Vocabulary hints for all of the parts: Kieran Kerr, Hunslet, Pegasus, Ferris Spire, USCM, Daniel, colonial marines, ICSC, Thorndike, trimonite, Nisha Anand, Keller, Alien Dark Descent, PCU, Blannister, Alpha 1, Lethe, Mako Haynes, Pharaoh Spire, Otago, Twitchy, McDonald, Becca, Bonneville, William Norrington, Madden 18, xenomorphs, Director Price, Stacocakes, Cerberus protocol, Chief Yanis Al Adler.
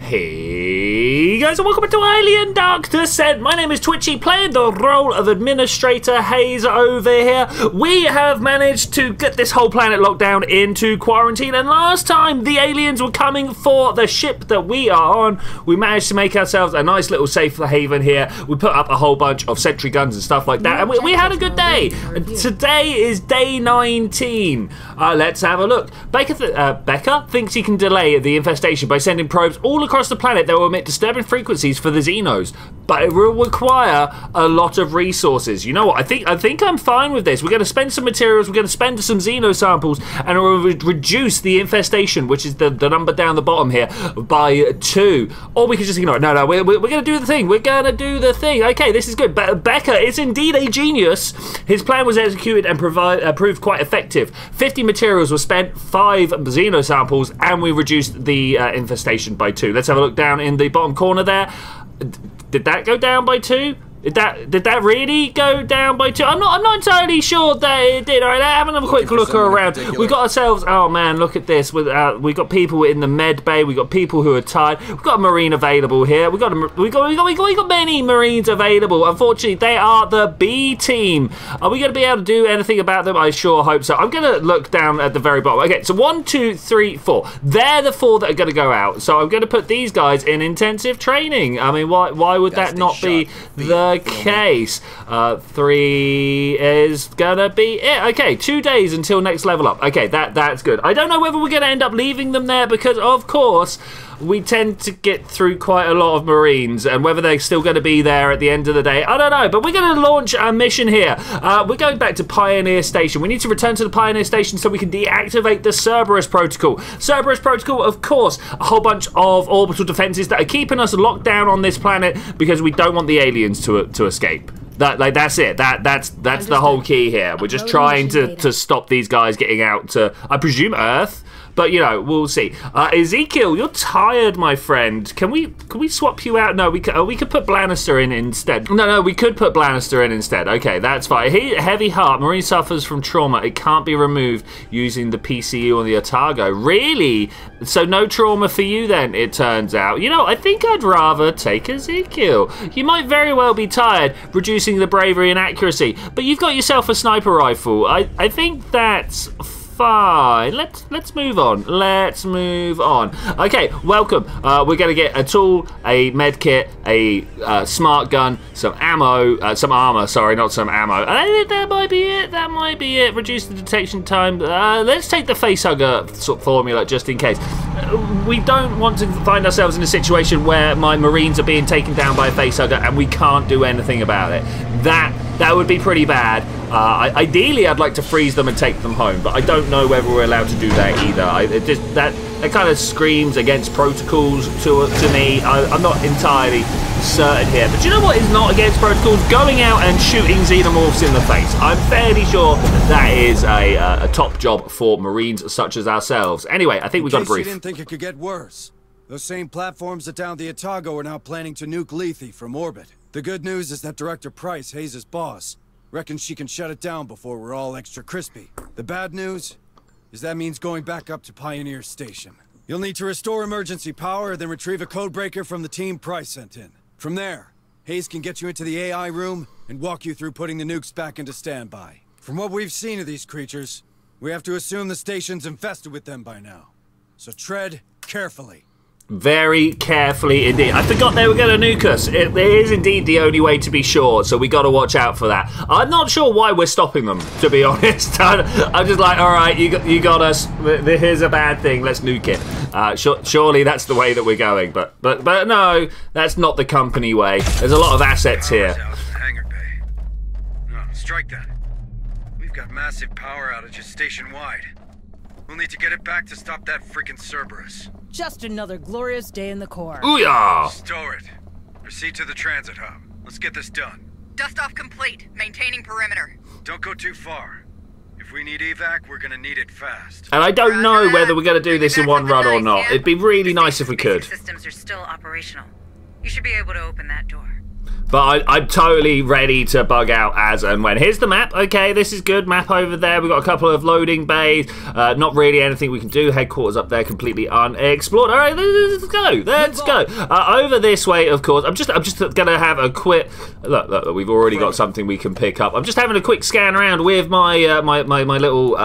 Hey guys, and welcome back to Alien Dark Descent. My name is Twitchy, playing the role of Administrator Hayes over here. We have managed to get this whole planet locked down into quarantine, and last time the aliens were coming for the ship that we are on, we managed to make ourselves a nice little safe haven here. We put up a whole bunch of sentry guns and stuff like that, and we had a good day. Today is day 19. Let's have a look. Becca thinks he can delay the infestation by sending probes all across the planet that will emit disturbing frequencies for the xenos, but it will require a lot of resources. You know what? I think I'm fine with this. We're going to spend some materials, we're going to spend some xeno samples, and we'll reduce the infestation, which is the number down the bottom here, by 2. Or we could just ignore it. No, we're going to do the thing. We're going to do the thing. Okay, this is good. Becca is indeed a genius. His plan was executed and proved quite effective. 50 materials were spent, 5 xeno samples, and we reduced the infestation by 2. Let's have a look down in the bottom corner there. Did that go down by 2? Did that really go down by 2? I'm not entirely sure that it did. All right, having a quick look around. We got ourselves. Oh man, look at this. We got people in the med bay. We got people who are tired. We've got a marine available here. We got many marines available. Unfortunately, they are the B team. Are we going to be able to do anything about them? I sure hope so. I'm going to look down at the very bottom. Okay, so 1, 2, 3, 4. They're the 4 that are going to go out. So I'm going to put these guys in intensive training. I mean, why would that not be the case? 3 is gonna be it. Okay, 2 days until next level up. Okay, that's good. I don't know whether we're gonna end up leaving them there, because of course we tend to get through quite a lot of marines, and whether they're still going to be there at the end of the day, I don't know, but we're going to launch a mission here. We're going back to Pioneer Station. We need to return to the Pioneer Station so we can deactivate the Cerberus protocol. Cerberus protocol, of course, a whole bunch of orbital defenses that are keeping us locked down on this planet because we don't want the aliens to escape. That's it. That's the whole key here. We're just trying to stop these guys getting out to, I presume, Earth. But, you know, we'll see. Ezekiel, you're tired, my friend. Can we swap you out? No, we could put Blannister in instead. No, we could put Blannister in instead. Okay, that's fine. Heavy heart. Marine suffers from trauma. It can't be removed using the PCU on the Otago. Really? So no trauma for you then, it turns out. You know, I think I'd rather take Ezekiel. You might very well be tired, reducing the bravery and accuracy. But you've got yourself a sniper rifle. I think that's fine. Let's move on. Let's move on. Okay, welcome. We're going to get a tool, a med kit, a smart gun, some ammo, some armor. Sorry, not some ammo. That might be it. That might be it. Reduce the detection time. Let's take the facehugger formula just in case. We don't want to find ourselves in a situation where my marines are being taken down by a facehugger and we can't do anything about it. That would be pretty bad. Ideally, I'd like to freeze them and take them home, but I don't know whether we're allowed to do that either. That kind of screams against protocols to me. I'm not entirely certain here. But you know what is not against protocols? Going out and shooting xenomorphs in the face. I'm fairly sure that is a top job for marines such as ourselves. Anyway, I think we got a brief. I didn't think it could get worse. Those same platforms that downed the Otago are now planning to nuke Lethe from orbit. The good news is that Director Price, Hayes' boss, reckons she can shut it down before we're all extra crispy. The bad news is that means going back up to Pioneer Station. You'll need to restore emergency power, then retrieve a codebreaker from the team Price sent in. From there, Hayes can get you into the AI room and walk you through putting the nukes back into standby. From what we've seen of these creatures, we have to assume the station's infested with them by now. So tread carefully. Very carefully indeed. I forgot they were going to nuke us. It is indeed the only way to be sure, so we got to watch out for that. I'm not sure why we're stopping them, to be honest. I'm just like, all right, you got us. Here's a bad thing. Let's nuke it. Surely that's the way that we're going, but no, that's not the company way. There's a lot of assets here. Hangar bay. No, strike that. We've got massive power outages station-wide. We'll need to get it back to stop that freaking Cerberus. Just another glorious day in the Corps. Ooh-yah! Store it. Proceed to the transit hub. Let's get this done. Dust off complete. Maintaining perimeter. Don't go too far. If we need evac, we're gonna need it fast. And I don't know whether we're gonna do this in one run or not. It'd be really nice if we could. Systems are still operational. You should be able to open that door. But I'm totally ready to bug out as and when. Here's the map. Okay, this is good. Map over there. We've got a couple of loading bays. Not really anything we can do. Headquarters up there, completely unexplored. All right, let's go. Let's go. Over this way, of course. I'm just gonna have a quick look. Look, we've already got something we can pick up. I'm just having a quick scan around with my my little.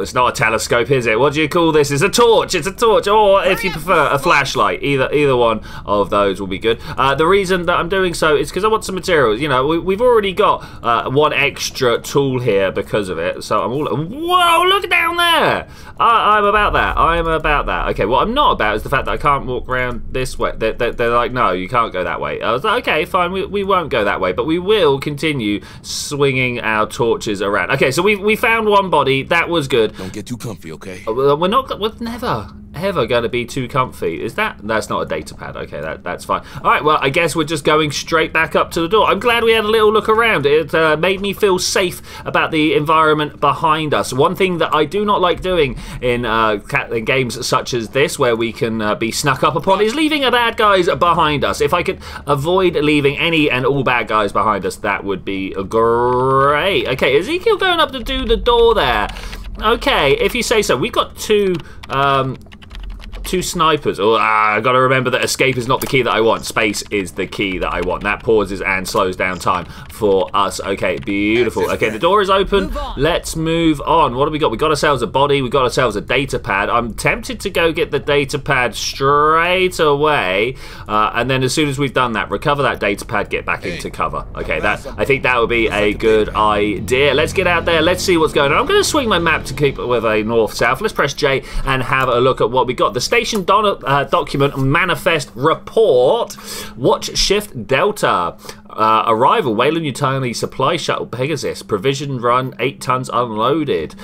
It's not a telescope, is it? What do you call this? It's a torch. It's a torch, or if you prefer, a flashlight. Either one of those will be good. The reason that I'm doing so is because I want some materials. You know, we've already got one extra tool here because of it. So I'm all. Whoa! Look down there. I'm about that. I'm about that. Okay. What I'm not about is the fact that I can't walk around this way. They're like, no, you can't go that way. I was like, okay, fine. We won't go that way, but we will continue swinging our torches around. Okay. So we found one box. That was good. Don't get too comfy, okay? We're never, ever going to be too comfy. Is that? That's not a data pad. Okay, that's fine. All right, well, I guess we're just going straight back up to the door. I'm glad we had a little look around. It made me feel safe about the environment behind us. One thing that I do not like doing in games such as this, where we can be snuck up upon, is leaving the bad guys behind us. If I could avoid leaving any and all bad guys behind us, that would be great. Okay, Ezekiel going up to do the door there. Okay, if you say so. We've got two snipers. Oh, I got to remember that escape is not the key that I want. Space is the key that I want. That pauses and slows down time for us. Okay, beautiful. Okay, the door is open. Let's move on. What have we got? We got ourselves a body. We got ourselves a data pad. I'm tempted to go get the data pad straight away, and then as soon as we've done that, recover that data pad, get back into cover. Okay, I think that would be a good idea. Let's get out there. Let's see what's going on. I'm going to swing my map to keep it with a north-south. Let's press J and have a look at what we got. The station document manifest report. Watch shift delta. Arrival, Weyland-Yutani supply shuttle Pegasus, provision run, 8 tons unloaded,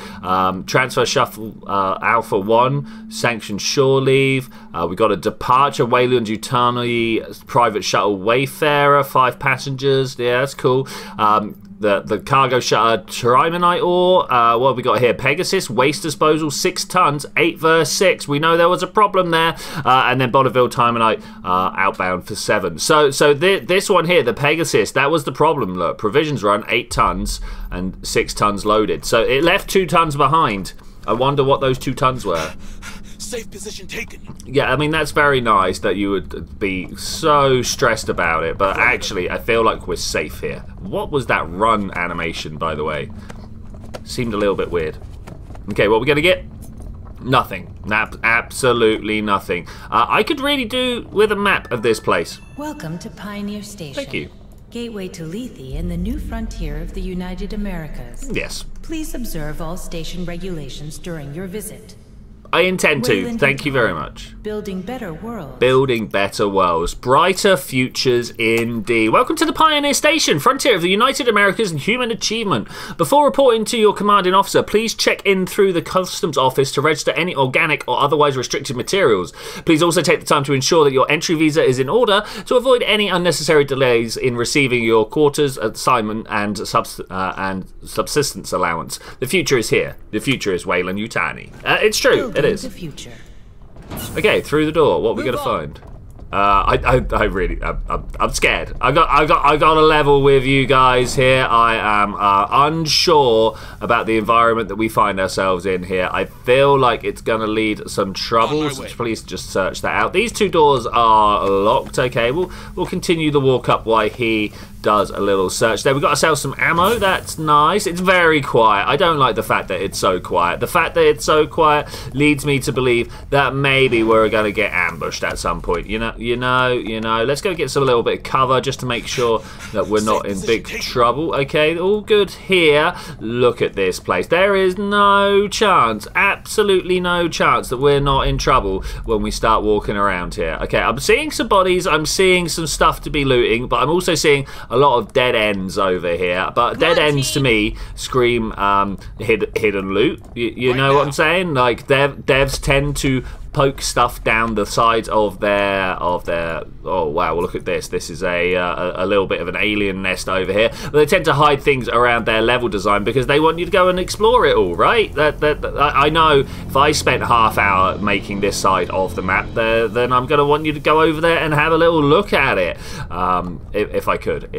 transfer shuffle Alpha 1, sanctioned shore leave, we got a departure, Weyland-Yutani private shuttle Wayfarer, 5 passengers, yeah, that's cool. The cargo shuttle trimonite ore, what have we got here? Pegasus, waste disposal, 6 tons, 8 verse 6. We know there was a problem there. And then Bonneville, timonite, outbound for 7. So this one here, the Pegasus, that was the problem. Look, provisions run, 8 tons and 6 tons loaded. So it left 2 tons behind. I wonder what those 2 tons were. Safe position taken. Yeah, I mean, that's very nice that you would be so stressed about it, but actually I feel like we're safe here. What was that run animation, by the way? Seemed a little bit weird. Okay, what are we gonna get? Nothing. Absolutely nothing. I could really do with a map of this place. Welcome to Pioneer Station. Thank you. Gateway to Lethe and the new frontier of the United Americas. Yes. Please observe all station regulations during your visit. I intend to. Thank you very much. Building better worlds. Building better worlds. Brighter futures indeed. Welcome to the Pioneer Station, frontier of the United Americas and human achievement. Before reporting to your commanding officer, please check in through the customs office to register any organic or otherwise restricted materials. Please also take the time to ensure that your entry visa is in order to avoid any unnecessary delays in receiving your quarters, assignment, and subsistence allowance. The future is here. The future is Weyland-Yutani. It's true. It is. The future. Okay, through the door. What are we gonna find? I'm scared. I got a level with you guys here. I am unsure about the environment that we find ourselves in here. I feel like it's gonna lead some trouble. So please just search that out. These two doors are locked. Okay, we'll continue the walk up while he does a little search there. We got ourselves some ammo. That's nice. It's very quiet. I don't like the fact that it's so quiet. The fact that it's so quiet leads me to believe that maybe we're going to get ambushed at some point. You know. Let's go get some a little bit of cover just to make sure that we're not in big trouble. Okay, all good here. Look at this place. There is no chance, absolutely no chance that we're not in trouble when we start walking around here. Okay, I'm seeing some bodies. I'm seeing some stuff to be looting, but I'm also seeing a lot of dead ends over here, but dead ends to me scream hidden loot. You know what I'm saying? Like devs tend to poke stuff down the sides of their. Oh wow! Look at this. This is a little bit of an alien nest over here. But they tend to hide things around their level design because they want you to go and explore it all, right? That I know. If I spent half hour making this side of the map, then I'm going to want you to go over there and have a little look at it. If I could.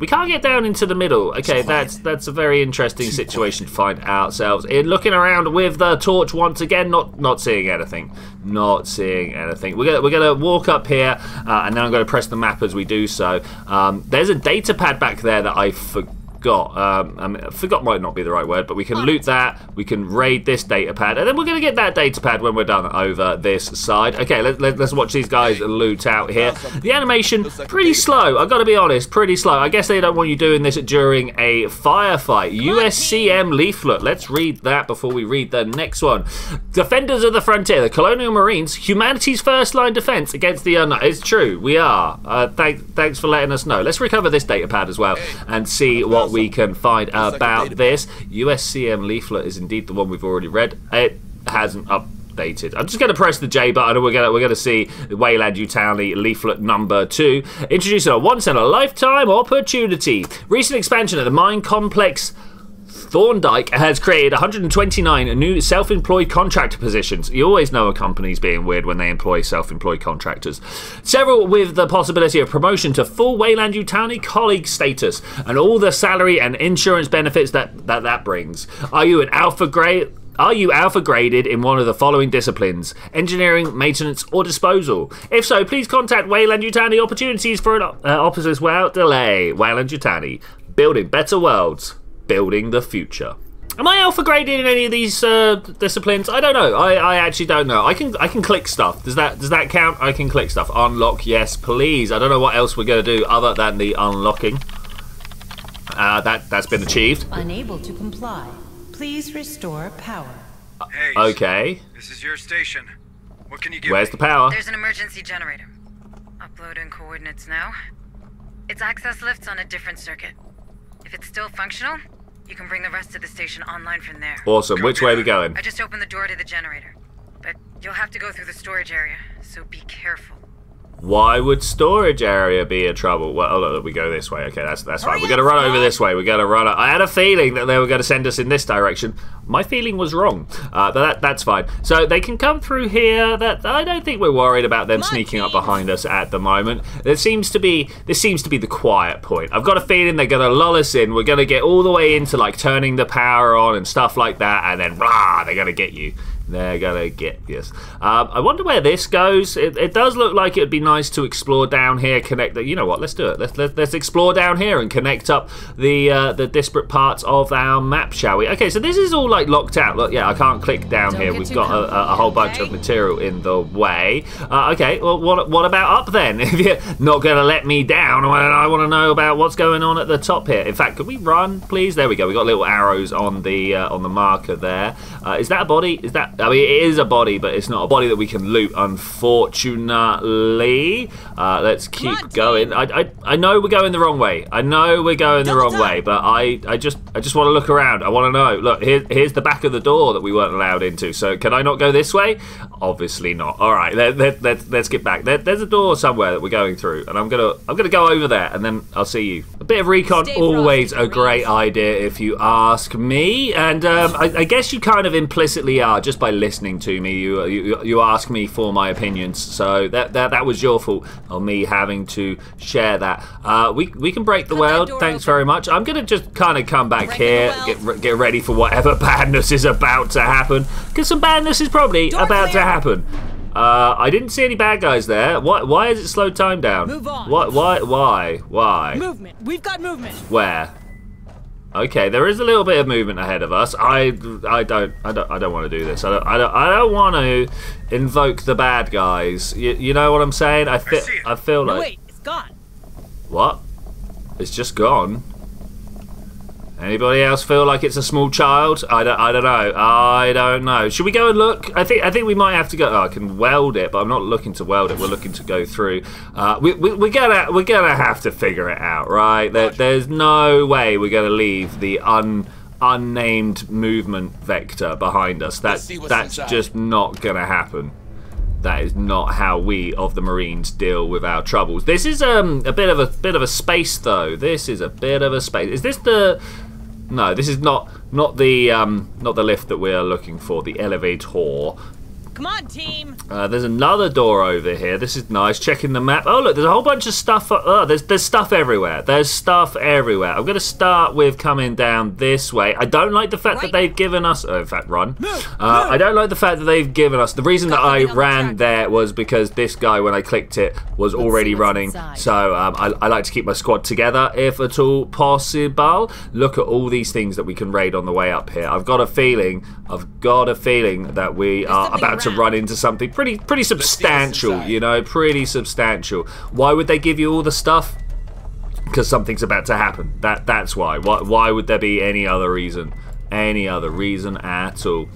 We can't get down into the middle. Okay, that's a very interesting situation to find ourselves in. Looking around with the torch once again, not seeing anything. Not seeing anything. We're gonna walk up here, and then I'm gonna press the map as we do so. There's a data pad back there that I forgot. I mean, forgot might not be the right word, but we can loot that. We can raid this data pad, and then we're gonna get that data pad when we're done over this side. Okay, let's watch these guys loot out here. The animation pretty slow. I gotta be honest, pretty slow. I guess they don't want you doing this during a firefight. USCM leaflet. Let's read that before we read the next one. Defenders of the frontier, the Colonial Marines, humanity's first line defense against the unknown. It's true. We are. Thanks for letting us know. Let's recover this data pad as well and see what we can find about this. USCM leaflet is indeed the one we've already read. It hasn't updated. I'm just going to press the J button and we're going to see Weyland-Yutani leaflet number 2. Introducing a once-in-a-lifetime opportunity. Recent expansion of the mine complex Thorndike has created 129 new self-employed contractor positions. You always know a company's being weird when they employ self-employed contractors. Several with the possibility of promotion to full Weyland-Yutani colleague status and all the salary and insurance benefits that brings. Are you an alpha grade? Are you alpha graded in one of the following disciplines? Engineering, maintenance, or disposal? If so, please contact Weyland-Yutani Opportunities for an offices without delay. Weyland-Yutani, building better worlds. Building the future. Am I alpha graded in any of these disciplines? I don't know. I actually don't know. I can click stuff. Does that count? I can click stuff. Unlock, yes, please. I don't know what else we're gonna do other than the unlocking. That's been achieved. Unable to comply. Please restore power. Hey, okay. This is your station. What can you give? Where's the power? There's an emergency generator. Uploading coordinates now. Its access lifts on a different circuit. If it's still functional. You can bring the rest of the station online from there. Awesome. Which way are we going? I just opened the door to the generator. But you'll have to go through the storage area, so be careful. Why would storage area be a trouble? Well, oh, look, we go this way. Okay, that's fine. We're going to run over this way. We're going to run... I had a feeling that they were going to send us in this direction. My feeling was wrong. But that's fine. So they can come through here. I don't think we're worried about them sneaking up behind us at the moment. This seems to be the quiet point. I've got a feeling they're going to lull us in. We're going to get all the way into like turning the power on and stuff like that, and then rah, they're going to get you. They're gonna get this. I wonder where this goes. It does look like it'd be nice to explore down here. Connect. You know what? Let's do it. Let's explore down here and connect up the disparate parts of our map, shall we? Okay. So this is all like locked out. Look, yeah, I can't click down here. We've got a whole bunch of material in the way. Okay. Well, what about up then? If you're not gonna let me down, I want to know about what's going on at the top here. In fact, could we run, please? There we go. We got little arrows on the marker there. Is that a body? Is that? I mean, it is a body, but it's not a body that we can loot, unfortunately. Let's keep going. I know we're going the wrong way. I know we're going the wrong way, but I just want to look around. I want to know. Look, here's the back of the door that we weren't allowed into. So can I not go this way? Obviously not. All right, let's get back. There's a door somewhere that we're going through, and I'm gonna go over there, and then I'll see you. A bit of recon, always a great idea, if you ask me. And I guess you kind of implicitly are just by listening to me. You ask me for my opinions, so that was your fault on me having to share that. We can break the world. Thanks very much. I'm gonna just kind of come back here, get ready for whatever badness is about to happen, because some badness is probably about to happen. I didn't see any bad guys there. Why is it slowed time down? Move on. Why? Movement. We've got movement. Where? Okay, there is a little bit of movement ahead of us. I don't want to do this. I don't want to invoke the bad guys. You know what I'm saying? I feel like. No, wait, it's gone. What? It's just gone. Anybody else feel like it's a small child? I don't know. Should we go and look? I think we might have to go. Oh, I can weld it, but I'm not looking to weld it. We're looking to go through. We're gonna have to figure it out, right? There's no way we're gonna leave the unnamed movement vector behind us. That's just not gonna happen. That is not how we of the Marines deal with our troubles. This is a bit of a space though. This is a bit of a space. Is this the? No, this is not the lift that we are looking for. The elevator. Come on, team. There's another door over here. This is nice. Checking the map. Oh look, there's a whole bunch of stuff. There's stuff everywhere. There's stuff everywhere. I'm gonna start with coming down this way. I don't like the fact that they've given us. Oh, in fact, run. I don't like the fact that they've given us. The reason that I ran there was because this guy, when I clicked it, was already running. Inside. So I like to keep my squad together if at all possible. Look at all these things that we can raid on the way up here. I've got a feeling that we are about to run into something pretty substantial, you know, pretty substantial. Why would they give you all the stuff? Because something's about to happen. That's why. Why would there be any other reason? Any other reason at all?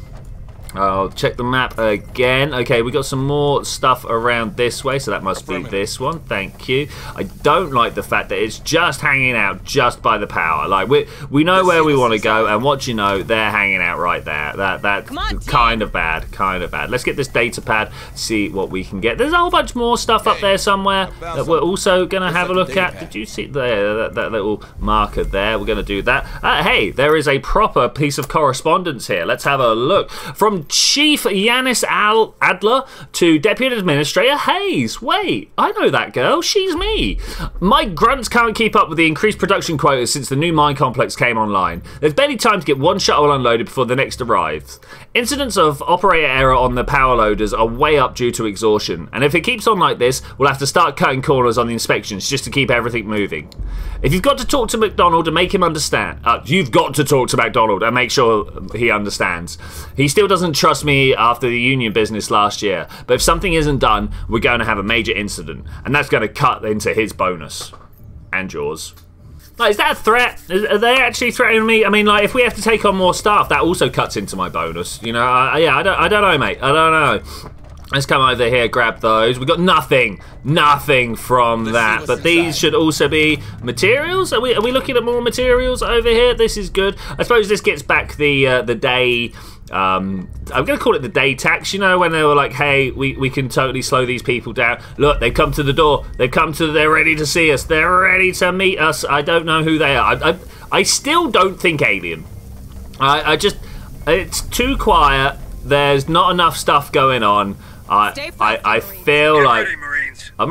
I'll check the map again. Okay, we got some more stuff around this way, so that must be this one. Thank you. I don't like the fact that it's just hanging out just by the power. Like we know where we want to go, and what you know, they're hanging out right there. That's kind of bad, kind of bad. Let's get this data pad, see what we can get. There's a whole bunch more stuff up there somewhere that we're also gonna have a look at. Did you see there that little marker there? We're gonna do that. Hey, there is a proper piece of correspondence here. Let's have a look. From Chief Yanis Al Adler to Deputy Administrator Hayes. Wait, I know that girl. She's me. My grunts can't keep up with the increased production quotas since the new mine complex came online. There's barely time to get one shuttle unloaded before the next arrives. Incidents of operator error on the power loaders are way up due to exhaustion, and if it keeps on like this, we'll have to start cutting corners on the inspections just to keep everything moving. If you've got to talk to McDonald and make him understand, you've got to talk to McDonald and make sure he understands. He still doesn't trust me after the union business last year, but if something isn't done, we're going to have a major incident, and that's going to cut into his bonus and yours. Like, is that a threat? Are they actually threatening me? I mean, like, if we have to take on more staff, that also cuts into my bonus, you know? Yeah, I don't know, mate. I don't know. Let's come over here, grab those. We got nothing from that. But these should also be materials. Are we looking at more materials over here? This is good. I suppose this gets back the day. I'm going to call it the day tax, you know, when they were like, hey, we can totally slow these people down. Look, they've come to the door. They're ready to see us. They're ready to meet us. I don't know who they are. I still don't think alien. I just, it's too quiet. There's not enough stuff going on. I feel like... Get ready, Marines. I'm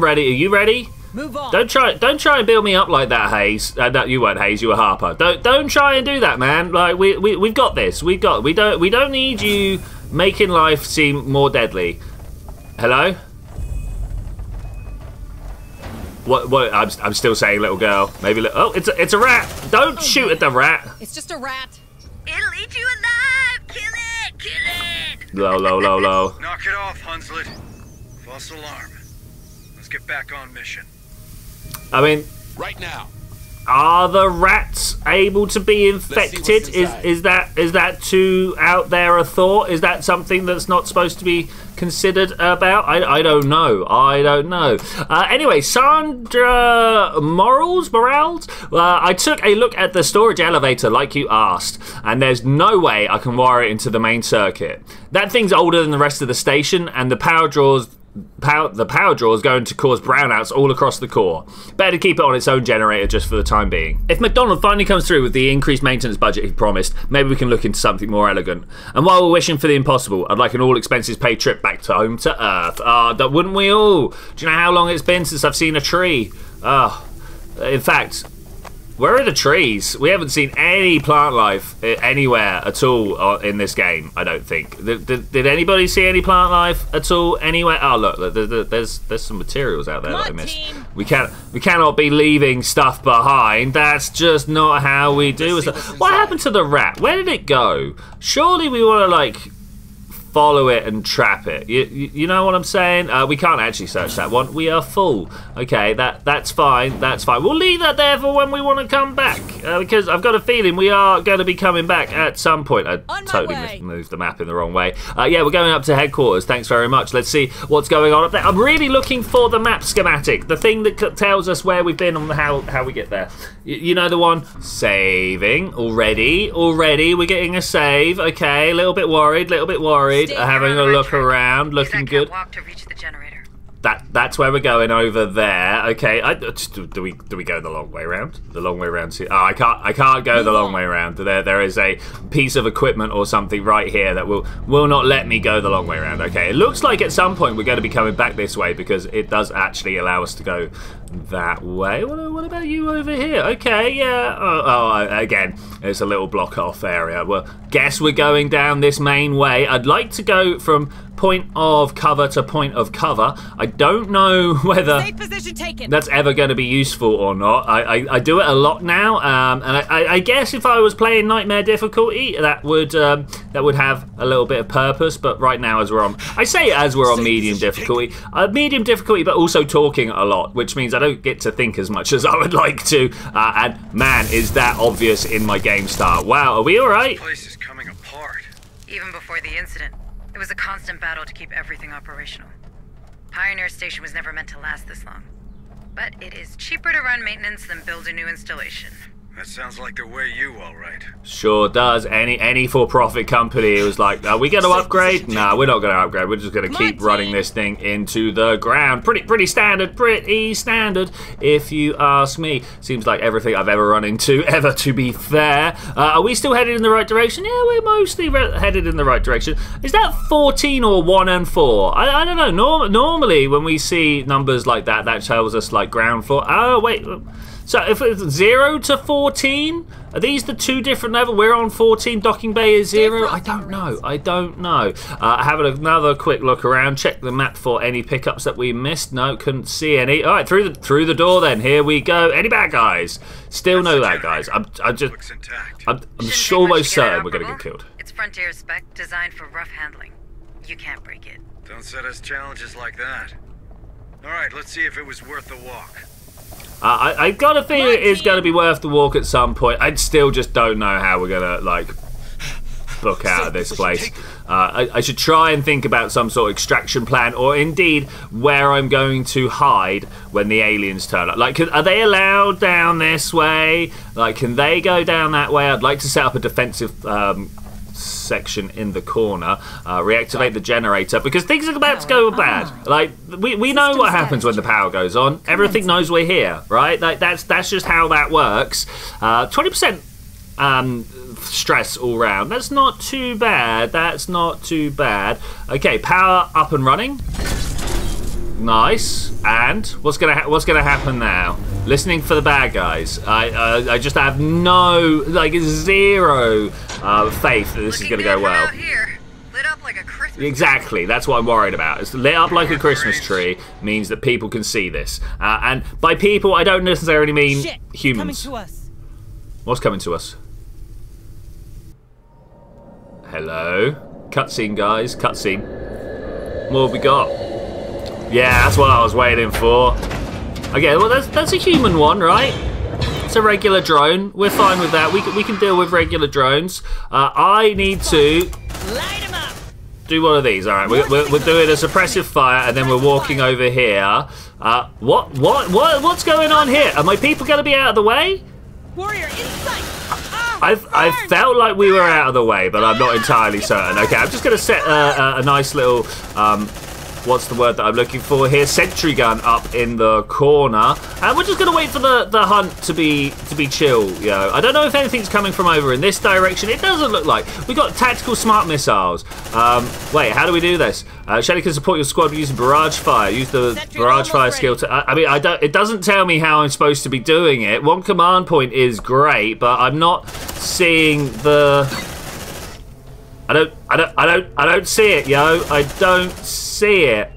ready. Are you ready? Move on. Don't try and build me up like that, Hayes. No, you weren't Hayes. You were Harper. Don't try and do that, man. Like we've got this. We don't need you making life seem more deadly. Hello. What? I'm still saying, little girl. Maybe. Oh, it's a rat. Don't shoot at the rat. It's just a rat. It'll eat you alive. Kill it. Kill it. Low. Knock it off, Hunslet. False alarm. Let's get back on mission. I mean, right now, are the rats able to be infected? Is that too out there a thought? Is that something that's not supposed to be considered about? I don't know. Anyway, Sandra Morales. I took a look at the storage elevator like you asked, and there's no way I can wire it into the main circuit. That thing's older than the rest of the station, and the power draw is going to cause brownouts all across the core. Better keep it on its own generator just for the time being. If McDonald finally comes through with the increased maintenance budget he promised, maybe we can look into something more elegant. And while we're wishing for the impossible, I'd like an all-expenses-paid trip back to home to Earth. That wouldn't we all? Do you know how long it's been since I've seen a tree? In fact, where are the trees? We haven't seen any plant life anywhere at all in this game, I don't think. Did anybody see any plant life at all anywhere? Oh, look, there's some materials out there that I missed. We cannot be leaving stuff behind. That's just not how we do. What happened to the rat? Where did it go? Surely we want to, like, follow it and trap it. You know what I'm saying? We can't actually search that one. We are full. Okay, that's fine. That's fine. We'll leave that there for when we want to come back, because I've got a feeling we are going to be coming back at some point. I totally moved the map in the wrong way. Yeah, we're going up to headquarters. Thanks very much. Let's see what's going on up there. I'm really looking for the map schematic, the thing that tells us where we've been and how we get there. You know the one? Saving. Already. We're getting a save. Okay, a little bit worried. good. Having a look around, looking good. Walk to reach the generator. That's where we're going, over there. Okay, do we go the long way round? The long way round. Oh, I can't go the long way round. There is a piece of equipment or something right here that will not let me go the long way round. Okay, it looks like at some point we're going to be coming back this way because it does actually allow us to go that way. What about you over here? Okay, yeah. Oh, again, it's a little block off area. Well, guess we're going down this main way. I'd like to go from point of cover to point of cover. I don't know whether safe position taken. That's ever going to be useful or not. I do it a lot now, and I guess if I was playing Nightmare difficulty, that would have a little bit of purpose. But right now, as we're on medium difficulty, but also talking a lot, which means I don't get to think as much as I would like to. And man, is that obvious in my game style? Wow, are we all right? This place is coming apart. Even before the incident, it was a constant battle to keep everything operational. Pioneer Station was never meant to last this long. But it is cheaper to run maintenance than build a new installation. That sounds like the way you, all right. Sure does. Any for-profit company was like, are we going to upgrade? No, we're not going to upgrade. We're just going to keep running this thing into the ground. Pretty standard, if you ask me. Seems like everything I've ever run into, ever, to be fair. Are we still headed in the right direction? Yeah, we're mostly headed in the right direction. Is that 14 or 1 and 4? I don't know. Normally, when we see numbers like that, that tells us, like, ground floor. Oh, wait. So if it's 0 to 14, are these the two different levels? We're on 14, docking bay is 0? I don't know. Having another quick look around, check the map for any pickups that we missed. No, couldn't see any. All right, through the door then. Here we go. Any bad guys? Still no bad guys. I'm almost certain we're going to get killed. It's Frontier spec, designed for rough handling. You can't break it. Don't set us challenges like that. All right, let's see if it was worth the walk. I got a feeling it is going to be worth the walk at some point. I still just don't know how we're going to, like, book out of this place. I should try and think about some sort of extraction plan, or indeed where I'm going to hide when the aliens turn up. Like, are they allowed down this way? Like, can they go down that way? I'd like to set up a defensive section in the corner, reactivate the generator, because things are about to go bad. Like, we know what happens when the power goes on. Everything knows we're here, right? Like, that's just how that works. 20% stress all round. That's not too bad. Okay, power up and running. Nice. And what's gonna happen now? Listening for the bad guys. I just have no, like, zero faith that this is gonna go well. Lit up like a Christmas tree. Exactly, that's what I'm worried about. It's lit up like a Christmas tree means that people can see this, and by people I don't necessarily mean humans. Coming to us. What's coming to us? Hello. Cutscene, guys. Cutscene. What have we got? Yeah, that's what I was waiting for. Okay, well that's a human one, right? It's a regular drone. We're fine with that. We can deal with regular drones. I need to do one of these. All right, we're doing a suppressive fire, and then we're walking over here. What's going on here? Are my people going to be out of the way? Warrior in sight. I felt like we were out of the way, but I'm not entirely certain. Okay, I'm just going to set a nice little. What's the word that I'm looking for here? Sentry gun up in the corner, and we're just gonna wait for the hunt to be chill, yo. I don't know if anything's coming from over in this direction. It doesn't look like. We got tactical smart missiles. Wait, how do we do this? Shelly can support your squad using barrage fire. Use the barrage fire skill to. I mean, I don't. It doesn't tell me how I'm supposed to be doing it. One command point is great, but I'm not seeing the. I don't see it, yo. I don't see it.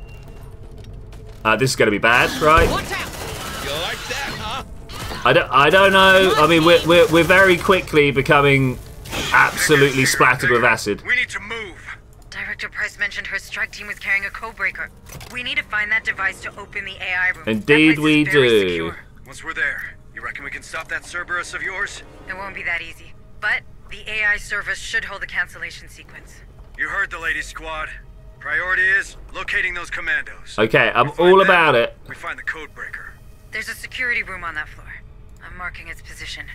This is gonna be bad, right? I don't know. I mean, we're very quickly becoming absolutely splattered with acid. We need to move. Director Price mentioned her strike team was carrying a code breaker. We need to find that device to open the AI room. Indeed, we do. Secure. Once we're there, you reckon we can stop that Cerberus of yours? It won't be that easy, but. The AI service should hold a cancellation sequence. You heard the lady, squad. Priority is locating those commandos. Okay, I'm all about it. We find the code breaker. There's a security room on that floor. I'm marking its position.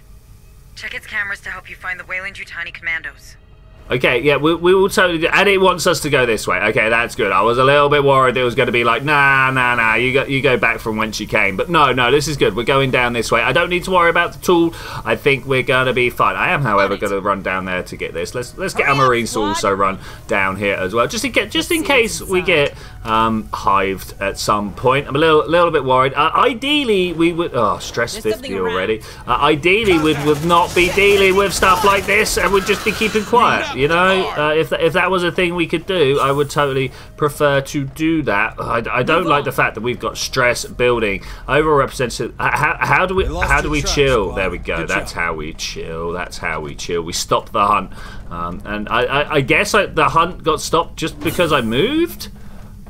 Check its cameras to help you find the Weyland-Yutani commandos. Okay, yeah, we will totally do, and it wants us to go this way. Okay, that's good. I was a little bit worried it was going to be like, nah, you go back from whence you came. But no, this is good. We're going down this way. I don't need to worry about the tool. I think we're going to be fine. I am, however, going to run down there to get this. Let's get our marines to also run down here as well, just in case we get hived at some point. I'm a little bit worried. Ideally, we would... Oh, stress 50 already. Ideally, we would not be dealing with stuff like this, and we'd just be keeping quiet. You know, if that was a thing we could do, I would totally prefer to do that. I don't like the fact that we've got stress building. Overrepresented. How do we chill? There we go. That's how we chill. That's how we chill. We stop the hunt, and I guess the hunt got stopped just because I moved.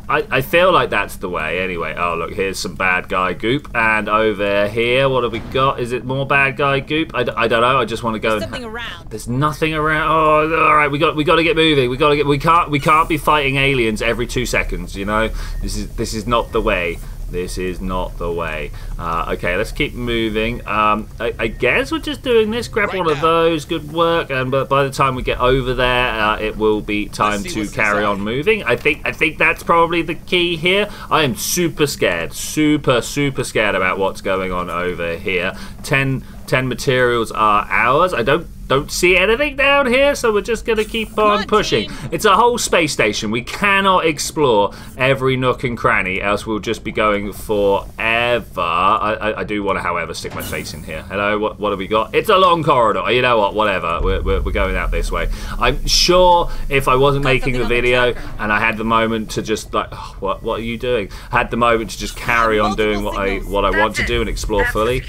I feel like that's the way anyway. Oh, look, here's some bad guy goop. And over here, what have we got? Is it more bad guy goop? I don't know. I just want to go. There's nothing around. There's nothing around. Oh, all right. We got to get moving. We can't be fighting aliens every 2 seconds, you know? This is not the way. This is not the way. Okay, let's keep moving. I guess we're just doing this. Grab one of those. Good work. And but by the time we get over there, it will be time to carry on moving. I think that's probably the key here. I am super scared, super scared about what's going on over here. 10 materials are ours. I don't see anything down here, so we're just going to keep on pushing. It's a whole space station. We cannot explore every nook and cranny, else we'll just be going forever. I do want to, however, stick my face in here. Hello, what have we got? It's a long corridor. You know what? Whatever. We're going out this way. I'm sure if I wasn't making the video and I had the moment to just like, oh, what are you doing? Had the moment to just carry on doing what I want to do and explore fully.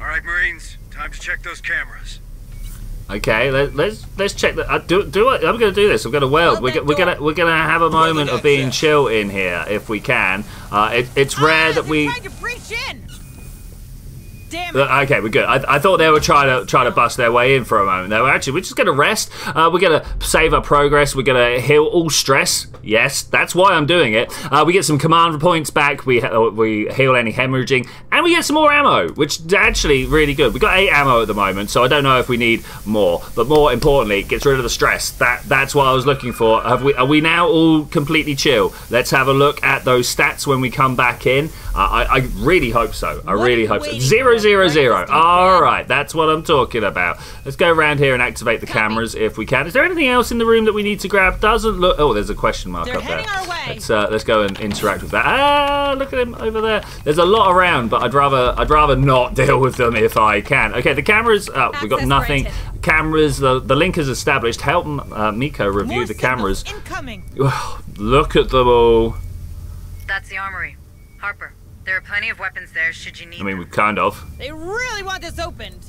All right, Marines, time to check those cameras. Okay, let's check that. I'm gonna do this. I'm gonna weld. We're gonna have a moment of being chill in here if we can. It's rare that we. Trying to breach in. Damn it. Okay, we're good. I thought they were trying to bust their way in for a moment. They were actually. We're just gonna rest. We're gonna save our progress. We're gonna heal all stress. Yes, that's why I'm doing it. We get some command points back. We heal any hemorrhaging, and we get some more ammo, which is actually really good. We got 8 ammo at the moment, so I don't know if we need more. But more importantly, it gets rid of the stress. That's what I was looking for. Are we now all completely chill? Let's have a look at those stats when we come back in. I really hope so. I really hope so. 0, 0, 0. All right, that's what I'm talking about. Let's go around here and activate the cameras if we can. Is there anything else in the room that we need to grab? Doesn't look. Oh, there's a question mark up there. Let's go and interact with that. Ah, look at him over there. There's a lot around, but I'd rather not deal with them if I can. Okay, the cameras. Oh, we got nothing. Cameras. The link is established. Help Miko review the cameras. Look at them all. That's the armory, Harper. There are plenty of weapons there. Should you need? I mean, we kind of. They really want this opened.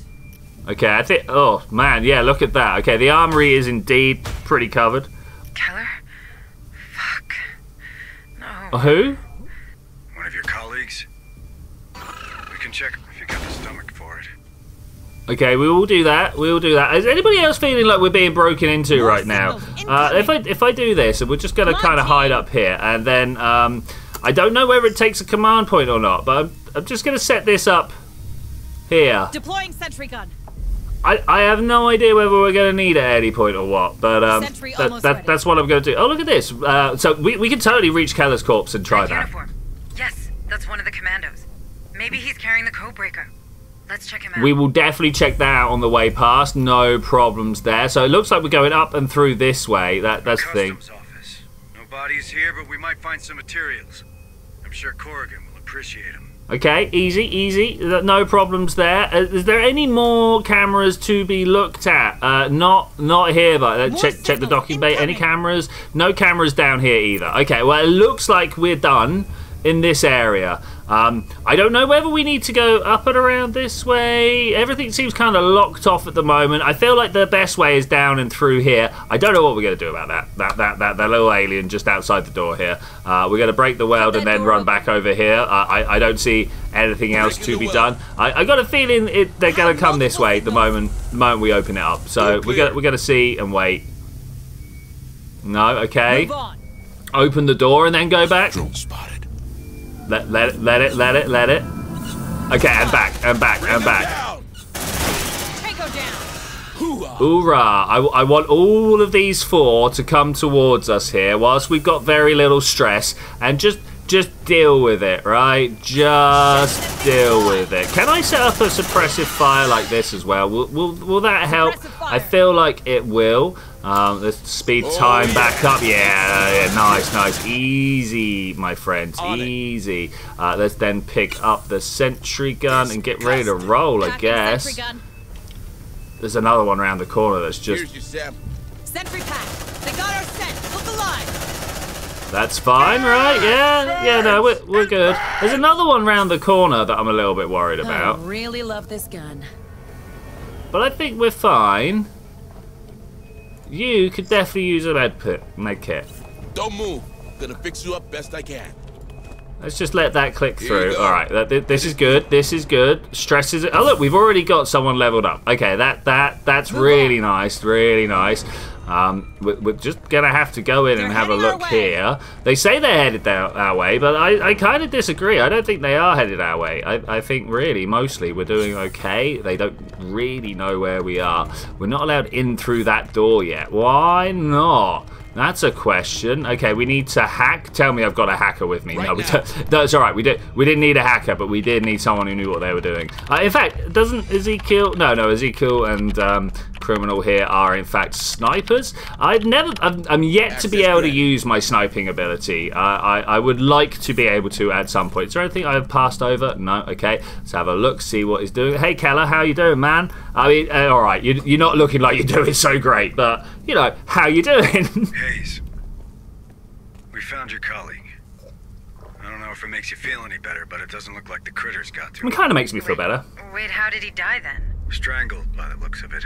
Okay, I think. Oh man, yeah. Look at that. Okay, the armory is indeed pretty covered. Keller. Who? One of your colleagues. We can check if you got the stomach for it. Okay, we will do that. We will do that. Is anybody else feeling like we're being broken into right now? If I do this, and we're just gonna kind of hide up here, and then I don't know whether it takes a command point or not, but I'm just gonna set this up here. Deploying sentry gun. I have no idea whether we're going to need it at any point or what, but that's what I'm going to do. Oh, look at this. So we can totally reach Keller's corpse and try that. Uniform. Yes, that's one of the commandos. Maybe he's carrying the code breaker. Let's check him out. We will definitely check that out on the way past. No problems there. So it looks like we're going up and through this way. That's the thing. Office. No bodies here, but we might find some materials. I'm sure Corrigan will appreciate them. Okay, easy. No problems there. Is there any more cameras to be looked at? Not here, but check the docking bay. Any cameras? No cameras down here either. Okay, well, it looks like we're done in this area. I don't know whether we need to go up and around this way. Everything seems kind of locked off at the moment. I feel like the best way is down and through here. I don't know what we're going to do about that little alien just outside the door here. We're going to break the weld and then run back over here. I don't see anything else to be done. I got a feeling they're going to come this way the moment we open it up. So we're going to see and wait. No, okay. Open the door and then go back. Let it. Okay, I'm back. Hoorah! I want all of these four to come towards us here whilst we've got very little stress, and just deal with it, right? Just deal with it. Can I set up a suppressive fire like this as well? Will that help? I feel like it will. Let's speed time back up. Yeah, nice. Easy, my friends, easy. Let's then pick up the sentry gun and get ready to roll, I guess. There's another one around the corner that's just... Sentry pack. They got our scent. Look alive. That's fine, right? Yeah, no, we're good. There's another one round the corner that I'm a little bit worried about. I really love this gun. But I think we're fine. You could definitely use a med kit. Don't move. Gonna fix you up best I can. Let's just let that click through. All right, this is good. This is good. Stress is... Oh, look, we've already got someone leveled up. Okay, that's really nice, really nice. We're just going to have to go in and have a look here. They say they're headed our way, but I kind of disagree. I don't think they are headed our way. I think really, mostly, we're doing okay. They don't really know where we are. We're not allowed in through that door yet. Why not? That's a question. Okay, we need to hack. Tell me I've got a hacker with me. Right no, we don't, that's all right. We didn't need a hacker, but we did need someone who knew what they were doing. In fact, doesn't Ezekiel... No, Ezekiel and Criminal here are, in fact, snipers. I'm yet to be able to use my sniping ability. I would like to be able to at some point. Is there anything I've passed over? No, okay. Let's have a look, see what he's doing. Hey, Keller, how you doing, man? I mean, all right, you're not looking like you're doing so great, but... You know, how you doing? Hayes, we found your colleague. I don't know if it makes you feel any better, but it doesn't look like the critters got to him. It kind of makes me feel better. Wait, how did he die then? Strangled by the looks of it.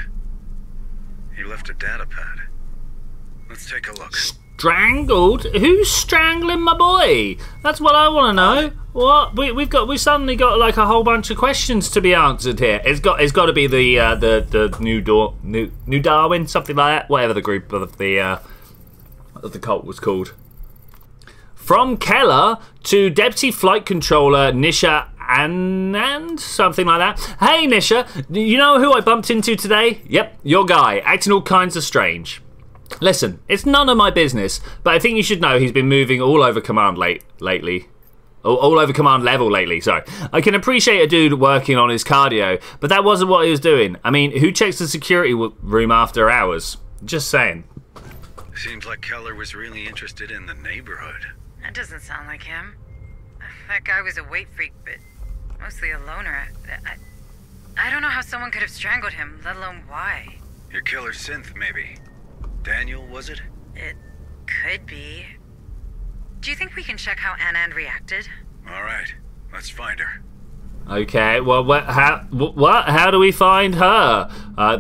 He left a data pad. Let's take a look. Strangled? Who's strangling my boy? That's what I want to know. What we suddenly got like a whole bunch of questions to be answered here. It's got to be the new Darwin, something like that, whatever the group of the cult was called. From Keller to Deputy Flight Controller Nisha Anand, something like that. Hey Nisha, you know who I bumped into today? Yep, your guy, acting all kinds of strange. Listen, it's none of my business, but I think you should know he's been moving all over command lately. All over command level lately, sorry. I can appreciate a dude working on his cardio, but that wasn't what he was doing. I mean, who checks the security room after hours? Just saying. Seems like Keller was really interested in the neighborhood. That doesn't sound like him. That guy was a weight freak, but mostly a loner. I don't know how someone could have strangled him, let alone why. Your killer synth, maybe. Daniel, was it? It could be. Do you think we can check how Anand reacted? All right, let's find her. Okay, well, how do we find her?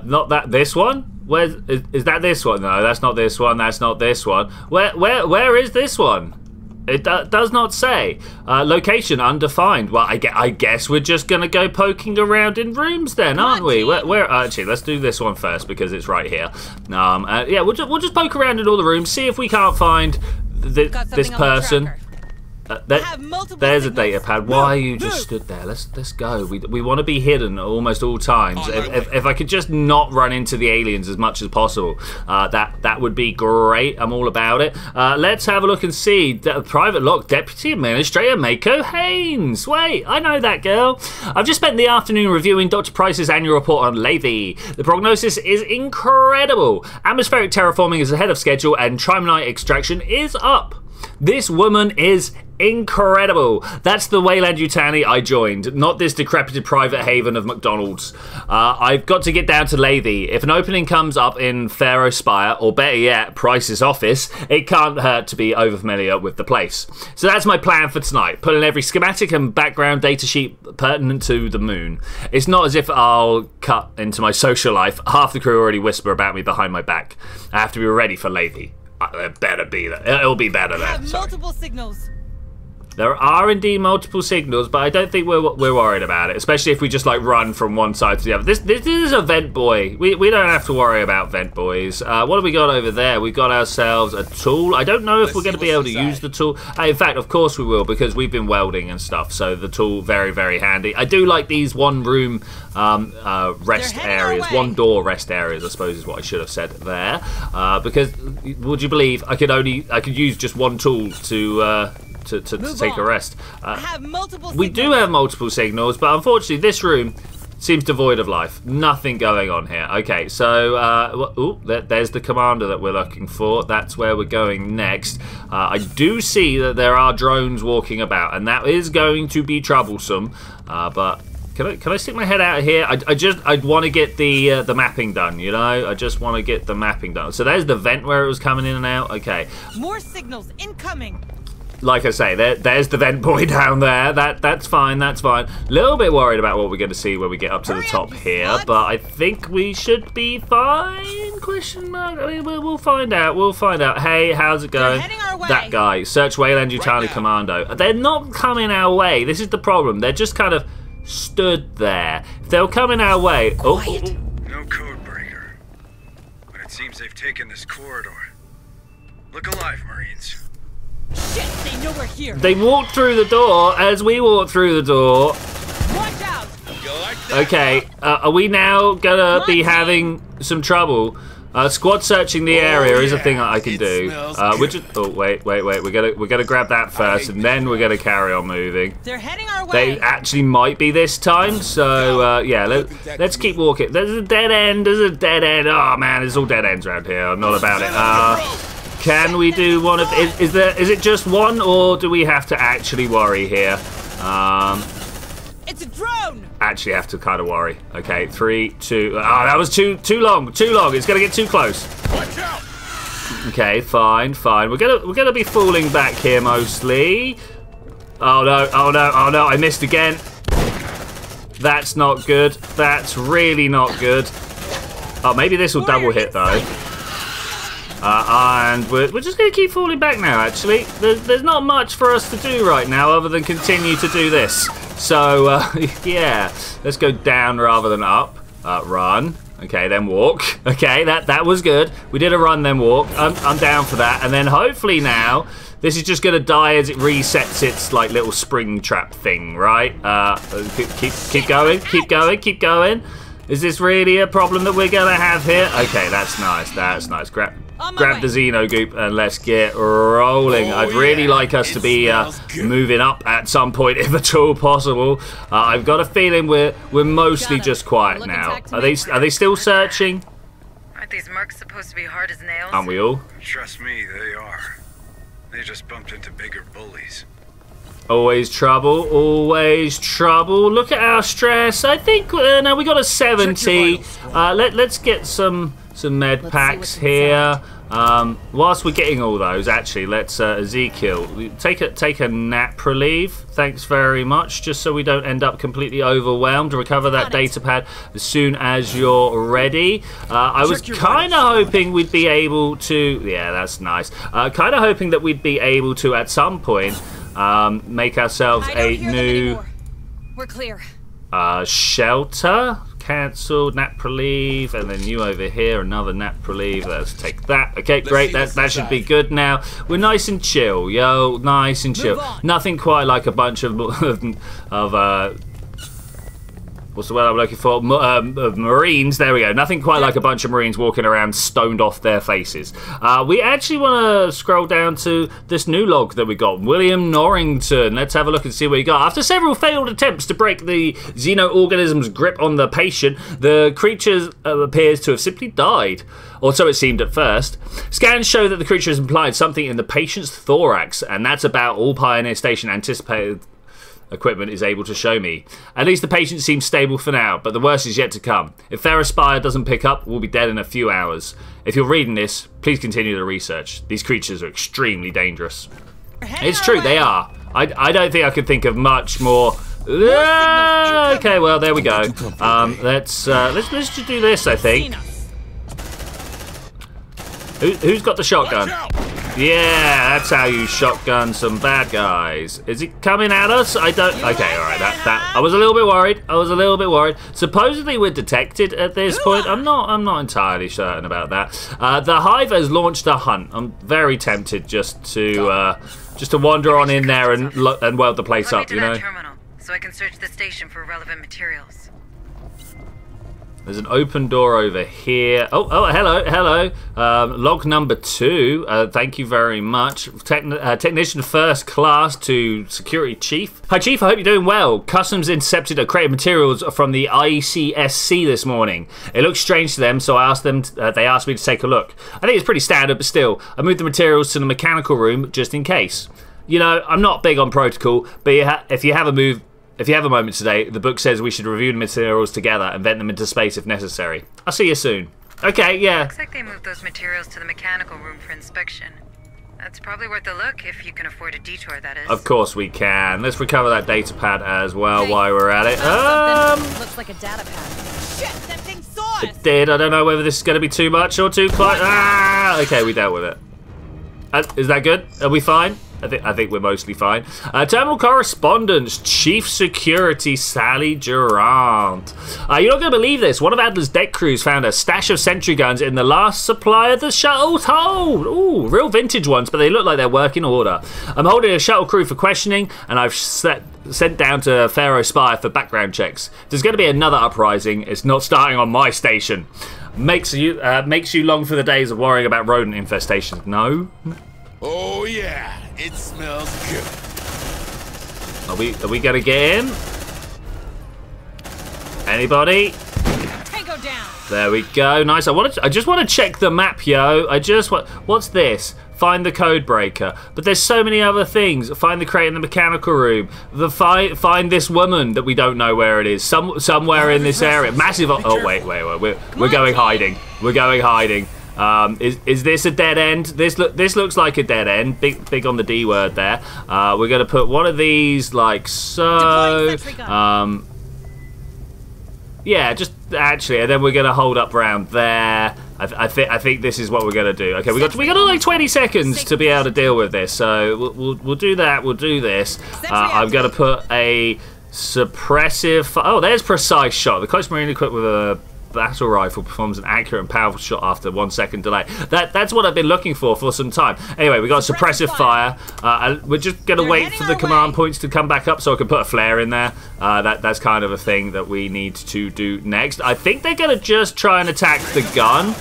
Not that this one. Where is that? This one? No, that's not this one. That's not this one. Where is this one? It does not say. Location undefined. Well, I guess we're just gonna go poking around in rooms then, aren't we? Where actually, let's do this one first because it's right here. Yeah, we'll just poke around in all the rooms, see if we can't find this person. There's a data pad. Why are you just stood there? Let's go. We want to be hidden at almost all times. If I could just not run into the aliens as much as possible, that would be great. I'm all about it. Let's have a look and see. Private Lock Deputy Administrator Mako Haynes. Wait, I know that girl. I've just spent the afternoon reviewing Dr. Price's annual report on Lethe. The prognosis is incredible. Atmospheric terraforming is ahead of schedule, and trimonite extraction is up. This woman is incredible. That's the Weyland-Yutani I joined, not this decrepit private haven of McDonald's. I've got to get down to Lethe. If an opening comes up in Pharaoh Spire, or better yet, Price's office, it can't hurt to be overfamiliar with the place. So that's my plan for tonight. Put in every schematic and background data sheet pertinent to the moon. It's not as if I'll cut into my social life. Half the crew already whisper about me behind my back. I have to be ready for Lethe. It better be that. It'll be better there. Multiple signals. There are indeed multiple signals, but I don't think we're worried about it, especially if we just like run from one side to the other. This is a vent boy. We don't have to worry about vent boys. What have we got over there? We've got ourselves a tool. I don't know if we're going to be able to use the tool. In fact, of course we will, because we've been welding and stuff. So the tool, very, very handy. I do like these one-room rest areas, one-door rest areas, I suppose is what I should have said there. Because would you believe I could use just one tool to take a rest. We do have multiple signals, but unfortunately this room seems devoid of life. Nothing going on here. Okay, so there's the commander that we're looking for. That's where we're going next. I do see that there are drones walking about, and that is going to be troublesome. But can I stick my head out of here? I'd want to get the mapping done, you know? I just want to get the mapping done. So there's the vent where it was coming in and out. Okay. More signals incoming. Like I say, there's the vent boy down there. That's fine, that's fine. A little bit worried about what we're going to see when we get up to the top here, but I think we should be fine, question mark. I mean, we'll find out, we'll find out. Hey, how's it going? That guy, search Weyland-Yutani Commando. They're not coming our way, this is the problem. They're just kind of stood there. If they were coming our way... Quiet. No code breaker, but it seems they've taken this corridor. Look alive, Marines. Shit, they know we're here. They walked through the door as we walked through the door. Watch out. Okay, are we now gonna be having some trouble? Squad searching the area is a thing that I can do. We're just, wait. We're gonna grab that first, and then we're gonna carry on moving. They're heading our way. They actually might be this time, so yeah. Let's keep walking. There's a dead end. There's a dead end. Oh man, there's all dead ends around here. I'm not about it. Can we do one of... Is it just one, or do we have to actually worry here? It's a drone! Actually have to kind of worry. Okay, 3, 2... Oh, that was too long. It's going to get too close. Watch out! Okay, fine. We're gonna be falling back here, mostly. Oh, no. I missed again. That's not good. That's really not good. Oh, maybe this will double hit, though. And we're just going to keep falling back now, actually. There's not much for us to do right now other than continue to do this. So, yeah, let's go down rather than up. Run. Okay, then walk. Okay, that was good. We did a run, then walk. I'm down for that. And then hopefully now this is just going to die as it resets its, like, little spring trap thing, right? Keep going. Is this really a problem that we're going to have here? Okay, that's nice. Grab the Xeno Goop and let's get rolling. I'd really like us to be moving up at some point, if at all possible. I've got a feeling we're mostly just quiet now. Are they still searching? Aren't these mercs supposed to be hard as nails? Aren't we all? Trust me, they are. They just bumped into bigger bullies. Always trouble. Look at our stress. I think now we got a 70. Let's get some med packs here. Whilst we're getting all those, actually, let's Ezekiel take a nap relief. Thanks very much. Just so we don't end up completely overwhelmed. Recover that data pad as soon as you're ready. I was kind of hoping we'd be able to. Yeah, that's nice. Kind of hoping that we'd be able to at some point make ourselves a new. We're clear. Shelter. Cancelled, nap relief, and then you over here, another nap relief. Let's take that. Okay, great. That should be good now. We're nice and chill, yo. Nice and chill. Nothing quite like a bunch of what's the word I'm looking for? Marines. There we go. Nothing quite like a bunch of Marines walking around stoned off their faces. We actually want to scroll down to this new log that we got. William Norrington. Let's have a look and see what he got. After several failed attempts to break the xenoorganism's grip on the patient, the creature appears to have simply died. Or so it seemed at first. Scans show that the creature has implied something in the patient's thorax, and that's about all Pioneer Station anticipated equipment is able to show me. At least the patient seems stable for now, but the worst is yet to come. If Ferris Spire doesn't pick up, we'll be dead in a few hours. If you're reading this, please continue the research. These creatures are extremely dangerous. It's true, they are. I don't think I could think of much more. Okay, well there we go. Let's just do this, I think. Who's got the shotgun? Yeah, that's how you shotgun some bad guys. Is it coming at us? I don't... Okay, all right. That I was a little bit worried. Supposedly we're detected at this point. I'm not entirely certain about that. The Hive has launched a hunt. I'm very tempted just to wander on in there and weld the place up, you know. Terminal, so I can search the station for relevant materials. There's an open door over here. Oh, hello, hello. Log number 2. Thank you very much. Technician first class to security chief. Hi chief, I hope you're doing well. Customs intercepted a crate of materials from the ICSC this morning. It looked strange to them, so I asked them. They asked me to take a look. I think it's pretty standard, but still. I moved the materials to the mechanical room just in case. You know, I'm not big on protocol, but if you have a moment today, the book says we should review the materials together and vent them into space if necessary. I'll see you soon. Okay, yeah. Looks like they moved those materials to the mechanical room for inspection. That's probably worth a look if you can afford a detour, that is. Of course we can. Let's recover that data pad as well while we're at it. Looks like a data pad. Shit, that thing saw us! It did. I don't know whether this is going to be too much or too close. Ah! Okay, we dealt with it. Is that good? Are we fine? I think we're mostly fine. Terminal correspondence, Chief Security Sally Durant. You're not going to believe this. One of Adler's deck crews found a stash of sentry guns in the last supply of the shuttle's hold. Ooh, real vintage ones, but they look like they're working order. I'm holding a shuttle crew for questioning, and I've sent down to Pharaoh Spire for background checks. If there's going to be another uprising, it's not starting on my station. Makes you long for the days of worrying about rodent infestations. No. Oh yeah, it smells good. Are we gonna get in? Anybody? Tango down. There we go. Nice. I just want to check the map, yo. What's this? Find the code breaker. But there's so many other things. Find the crate in the mechanical room. Find this woman that we don't know where it is. Somewhere in this area. Massive. Oh wait. We're going hiding. We're going hiding. Is this a dead end? This looks like a dead end. Big on the D word there. We're gonna put one of these like so. Yeah, just actually, and then we're gonna hold up round there. I think this is what we're gonna do. Okay, we got like 20 seconds to be able to deal with this. So we'll do that. We'll do this. I'm gonna put a suppressive. Oh, there's precise shot. The close marine equipped with a battle rifle performs an accurate and powerful shot after 1 second delay. That's what I've been looking for some time. Anyway, we got suppressive fire. And we're just gonna wait for the command points to come back up so I can put a flare in there. That's kind of a thing that we need to do next. I think they're gonna just try and attack the gun.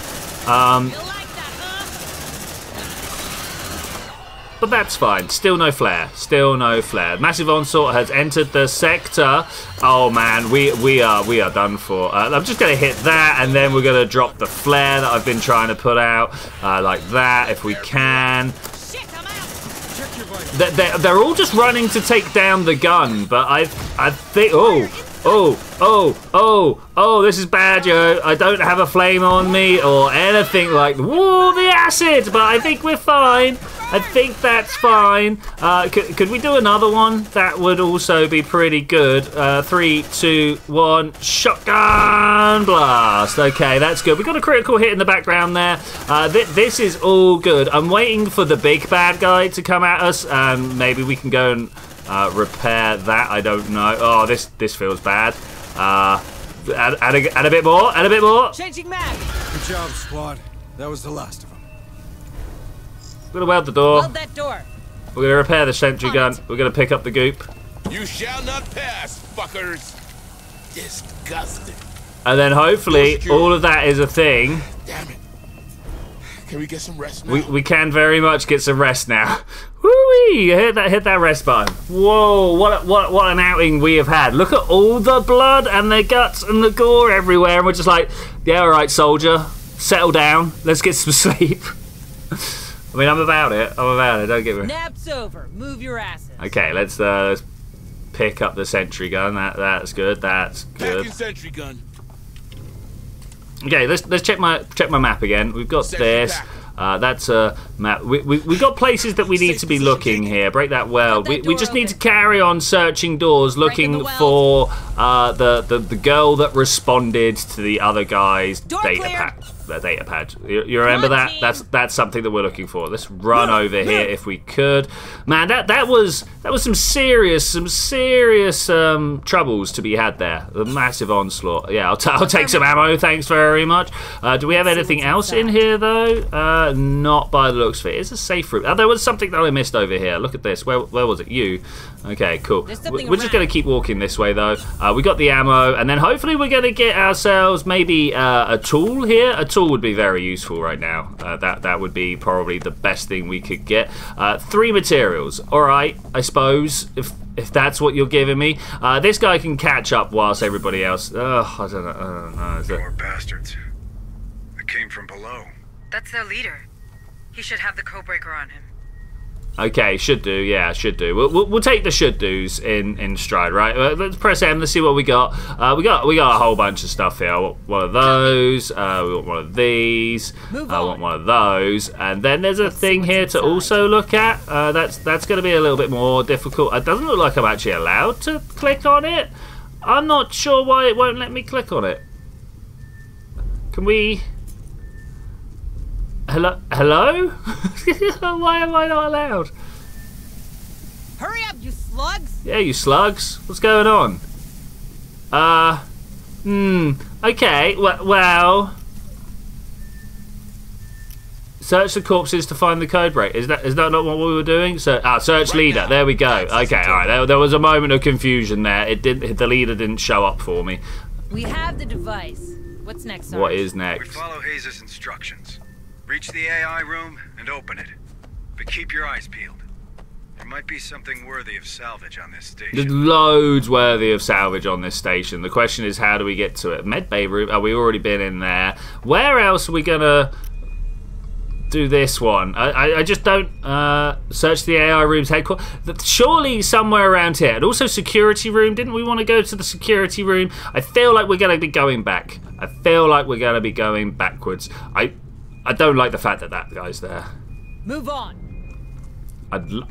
But that's fine. Still no flare. Still no flare. Massive onslaught has entered the sector. Oh man, we are done for. I'm just gonna hit that, and then we're gonna drop the flare that I've been trying to put out like that, if we can. They're all just running to take down the gun, but I think oh, this is bad, yo. I don't have a flame on me or anything like, whoa, the acid, but I think we're fine. I think that's fine. Could we do another one? That would also be pretty good. 3, 2, 1, shotgun blast. Okay, that's good. We got a critical hit in the background there. This is all good. I'm waiting for the big bad guy to come at us. Maybe we can go and repair that. I don't know. Oh, this feels bad. Add a bit more. Add a bit more. Changing mag. Good job, squad. That was the last of them. We're gonna weld the door. Weld that door. We're gonna repair the sentry gun. We're gonna pick up the goop. You shall not pass, fuckers. Disgusting. And then hopefully all of that is a thing. Damn it. Can we get some rest now? We can very much get some rest now. Woo-wee! Hit that rest button. Whoa! What an outing we have had. Look at all the blood and the guts and the gore everywhere, and we're just like, yeah, all right, soldier, settle down. Let's get some sleep. I mean, I'm about it, don't get me. Nap's over, move your asses. Okay, let's pick up the sentry gun. That's good, that's good. Back in sentry gun. Okay, let's check my map again. We've got sentry this. That's a map. We've got places that we need to be looking here. Break that weld. We just need to carry on searching doors, looking for the girl that responded to the other guy's data pack. the datapad. You remember that? That's something that we're looking for. Let's run over here if we could. Man, that was some serious troubles to be had there. The massive onslaught. Yeah, I'll take some ammo. Thanks very much. Do we have anything else in here though? Not by the looks of it. It's a safe room. Oh, there was something that I missed over here. Look at this. Where was it? You. Okay, cool. We're just going to keep walking this way though. We got the ammo, and then hopefully we're going to get ourselves maybe a tool here. A tool would be very useful right now. That would be probably the best thing we could get. 3 materials. All right, I suppose if that's what you're giving me. This guy can catch up whilst everybody else. I don't know. Poor bastards. They came from below. That's their leader. He should have the codebreaker on him. Okay, should do, yeah, should do. We'll take the should do's in stride, right? Let's press M. Let's see what we got. We got a whole bunch of stuff here. I want one of those. We want one of these. I want one of those. And then there's a thing here to also look at. That's going to be a little bit more difficult. It doesn't look like I'm actually allowed to click on it. I'm not sure why it won't let me click on it. Can we? Hello? Hello? Why am I not allowed? Hurry up, you slugs! Yeah, you slugs. What's going on? Okay. Well. Search the corpses to find the code break. Is that not what we were doing? So, search leader. There we go. Okay. All right. There was a moment of confusion there. The leader didn't show up for me. We have the device. What's next? What is next? We follow Hayes' instructions. Reach the AI room and open it, but keep your eyes peeled. There might be something worthy of salvage on this station. There's loads worthy of salvage on this station. The question is, how do we get to it? Medbay room, oh, we've already been in there. Where else are we gonna do this one? I just don't search the AI room's headquarters. Surely somewhere around here. And also security room. Didn't we want to go to the security room? I feel like we're gonna be going back. I feel like we're gonna be going backwards. I don't like the fact that that guy's there. Move on.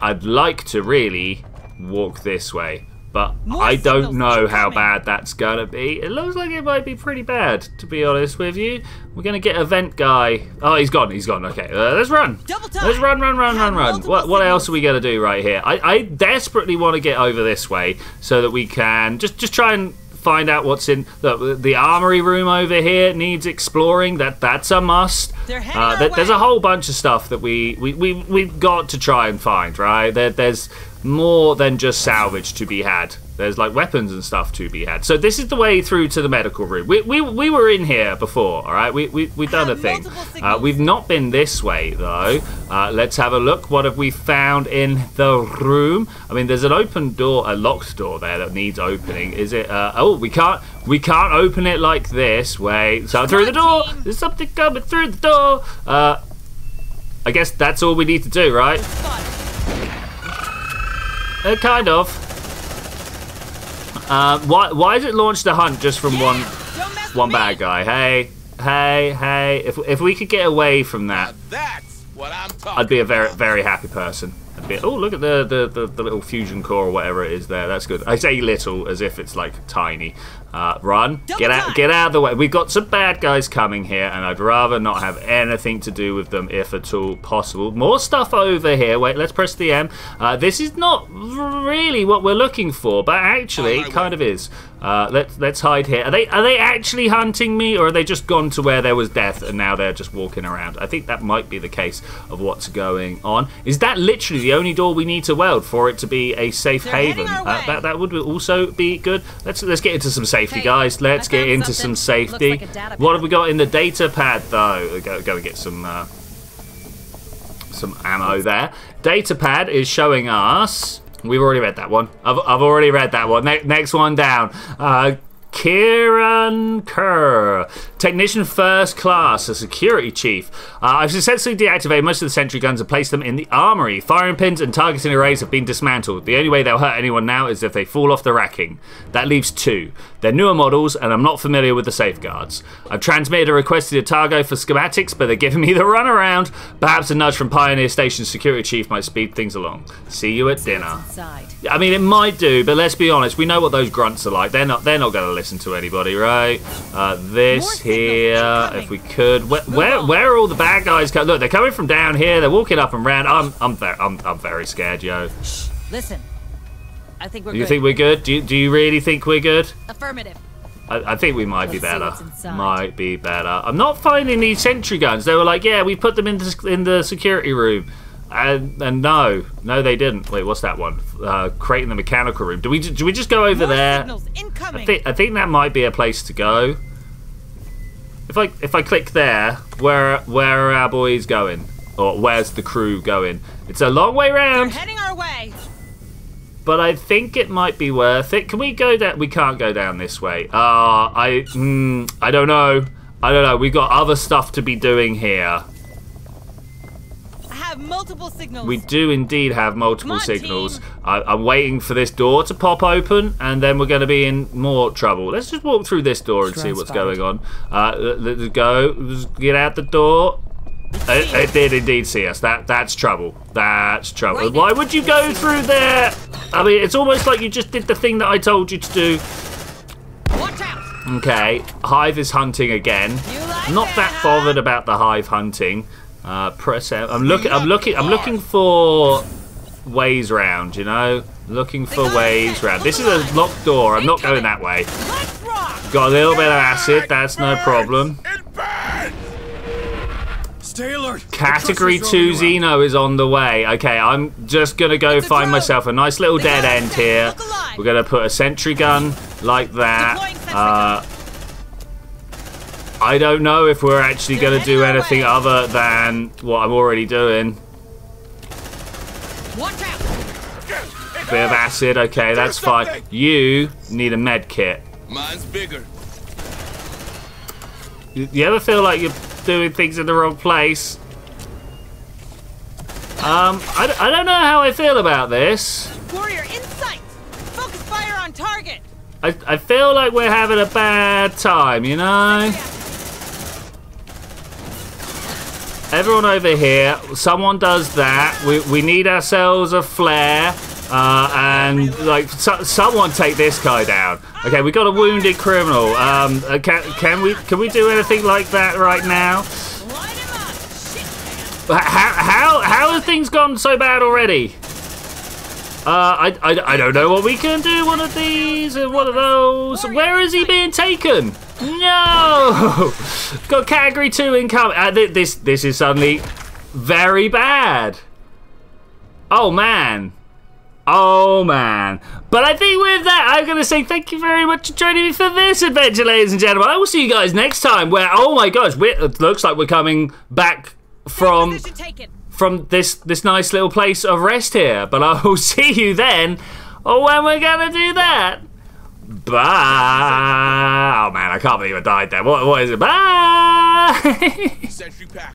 I'd like to really walk this way, but I don't know how bad that's going to be. It looks like it might be pretty bad, to be honest with you. We're going to get a vent guy. Oh, he's gone. Okay, let's run. Let's run. What else are we going to do right here? I desperately want to get over this way so that we can just try and find out what's in the armory room over here. Needs exploring. That's a must. There's a whole bunch of stuff that we've got to try and find, right? There's more than just salvage to be had. There's like weapons and stuff to be had. So this is the way through to the medical room. We were in here before, all right? We've done a thing. We've not been this way though. Let's have a look. What have we found in the room? I mean, there's an open door, a locked door there that needs opening. Is it? Oh, we can't open it like this. Wait, so through the door. There's something coming through the door. I guess that's all we need to do, right? Kind of. Why is it launched the hunt just from one bad guy? Hey! If we could get away from that, that's what I'm talking about. I'd be a very happy person. Oh, look at the little fusion core or whatever it is there. That's good. I say little as if it's like tiny. Run! Get out of the way. We've got some bad guys coming here, and I'd rather not have anything to do with them if at all possible. More stuff over here. Wait, let's press the M. This is not really what we're looking for, but actually it kind of is. Let's hide here. Are they actually hunting me, or are they just gone to where there was death and now they're just walking around? I think that might be the case of what's going on. Is that literally the only door we need to weld for it to be a safe haven? That would also be good. Let's get into some safety, guys. Let's get into some safety. Like, what have we got in the data pad though? Go and get some ammo there. Data pad is showing us. We've already read that one. I've already read that one. Next one down. Kieran Kerr, Technician First Class, a security chief. I've successfully deactivated most of the sentry guns and placed them in the armory. Firing pins and targeting arrays have been dismantled. The only way they'll hurt anyone now is if they fall off the racking. That leaves 2. They're newer models, and I'm not familiar with the safeguards. I've transmitted a request to Otago for schematics, but they're giving me the runaround. Perhaps a nudge from Pioneer Station security chief might speed things along. See you at dinner. I mean, it might do, but let's be honest. We know what those grunts are like. They're not going to listen listen to anybody, right? This here, if we could. Where are all the bad guys coming? Look, they're coming from down here. They're walking up and round. I'm very scared, yo. Listen, I think we're good. You think we're good? Do you really think we're good? Affirmative. I think we might be better. Might be better. I'm not finding these sentry guns. They were like, yeah, we put them in the security room. And no, they didn't. Wait, what's that one? Crate in the mechanical room. Do we just go over there? I think that might be a place to go. If I click there, where are our boys going? Or where's the crew going? It's a long way round. They're heading our way. But I think it might be worth it. Can we go down? We can't go down this way. I don't know. We've got other stuff to be doing here. I have multiple signals. We do indeed have multiple signals. I'm waiting for this door to pop open, and then we're going to be in more trouble. Let's just walk through this door and see what's going on. Let's go. Let's get out the door. It did indeed see us. That's trouble. That's trouble. Why would you go through there? I mean, it's almost like you just did the thing that I told you to do. Watch out. Okay, Hive is hunting again. Not that bothered about the Hive hunting. Press out. I'm looking for ways round. You know, looking for ways round. This is a locked door. I'm not going that way. Got a little bit of acid. That's no problem. Category 2 Xeno is on the way. Okay, I'm just going to go find myself a nice little dead end here. We're going to put a sentry gun like that. I don't know if we're actually going to do anything other than what I'm already doing. Bit of acid. Okay, that's fine. You need a med kit. Mine's bigger. You ever feel like you're doing things in the wrong place? I don't know how I feel about this. Warrior in sight. Focus fire on target. I feel like we're having a bad time, you know? Everyone over here, someone does that. We need ourselves a flare. And like someone take this guy down. Okay, we got a wounded criminal. Can we do anything like that right now? How have things gone so bad already? I don't know what we can do. One of these and one of those. Where is he being taken? No. Got category 2 income. This is suddenly very bad. Oh man. Oh man. But I think with that, I'm going to say thank you very much for joining me for this adventure, ladies and gentlemen. I will see you guys next time where, oh my gosh, it looks like we're coming back from this nice little place of rest here. But I will see you then when we're going to do that. Bye. Oh man, I can't believe I died there. What is it? Bye.